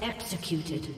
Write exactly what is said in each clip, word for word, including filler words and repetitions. Executed.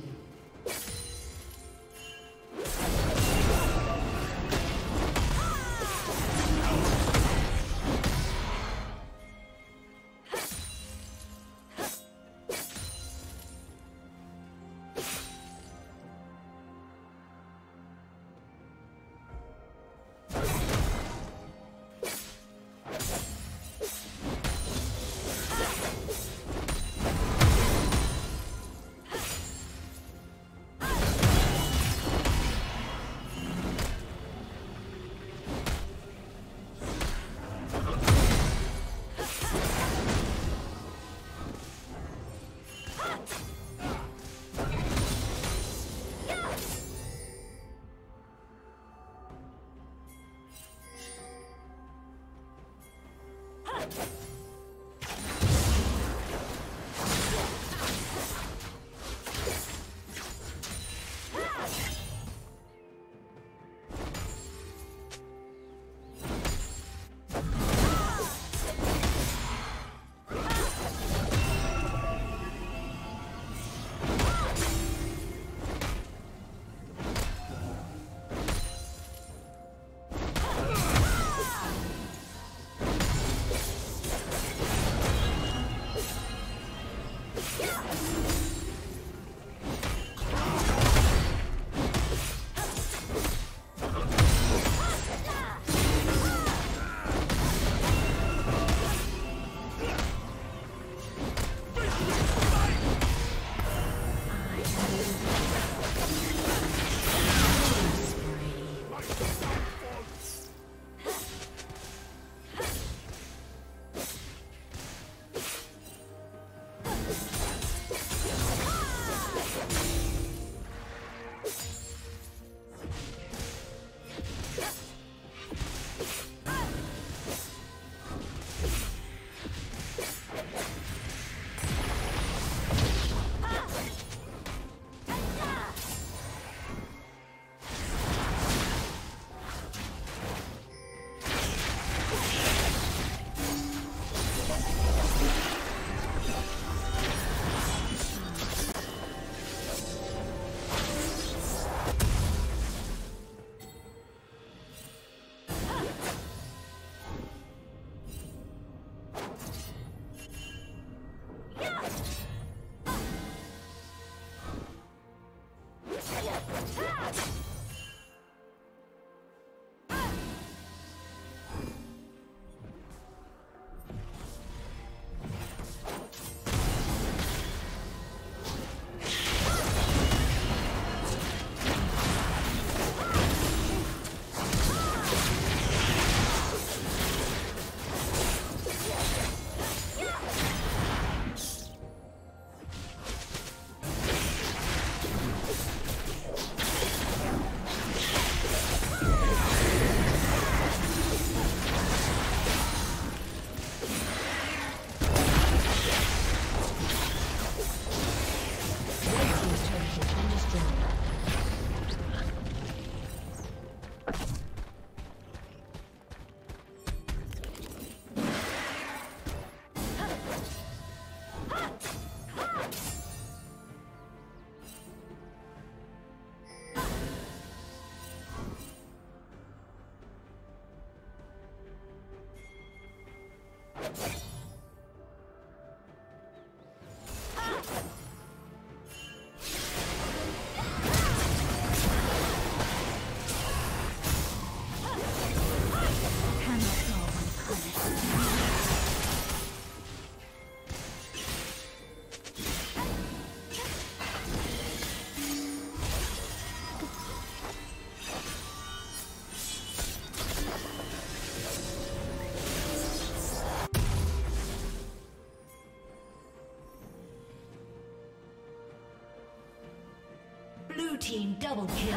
team double kill.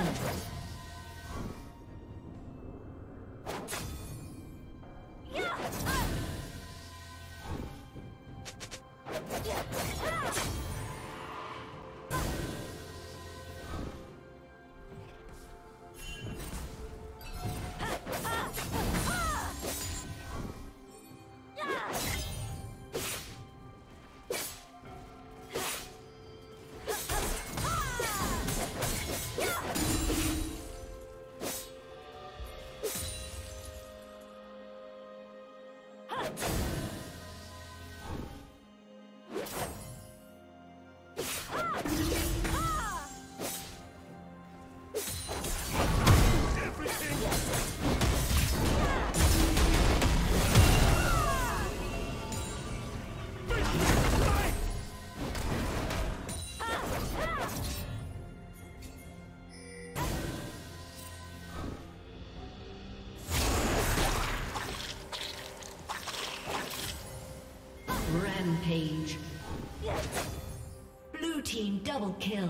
Rampage. Blue team double kill.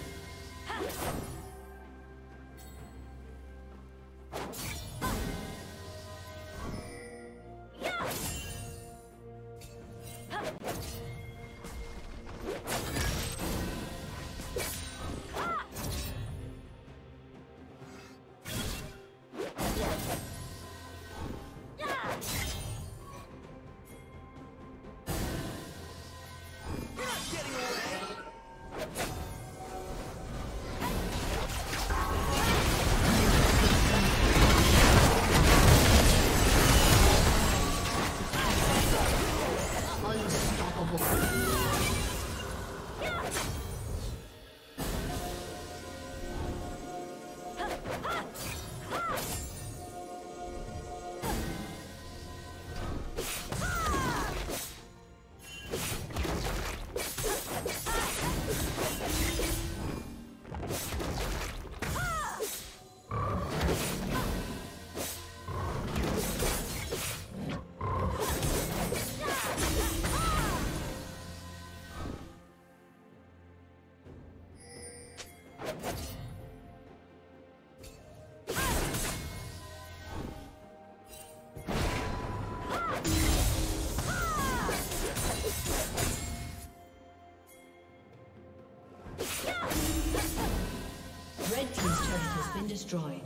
Destroyed.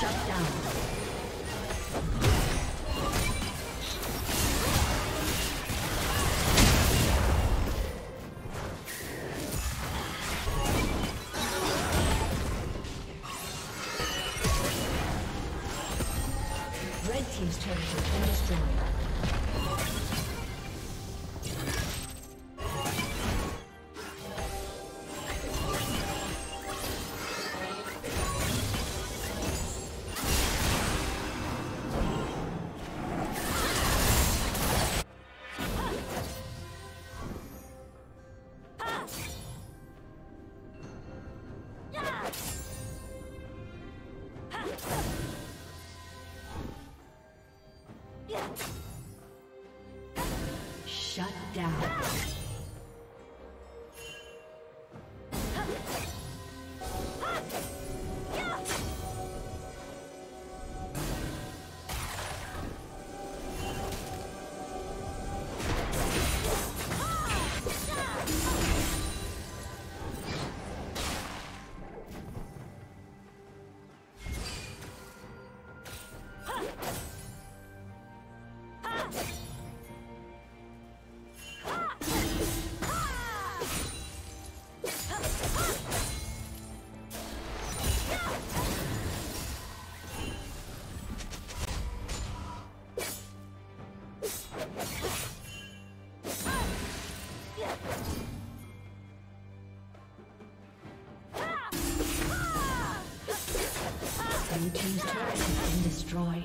Shut down. Blue team's turret has been destroyed.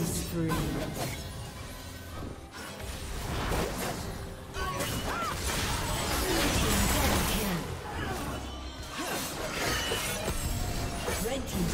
Spree. Red team's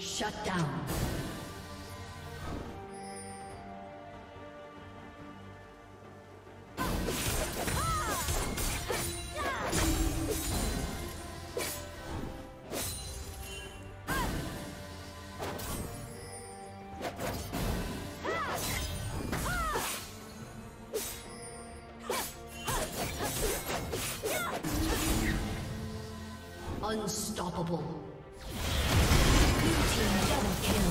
Shut down. Unstoppable. Blue team double kill.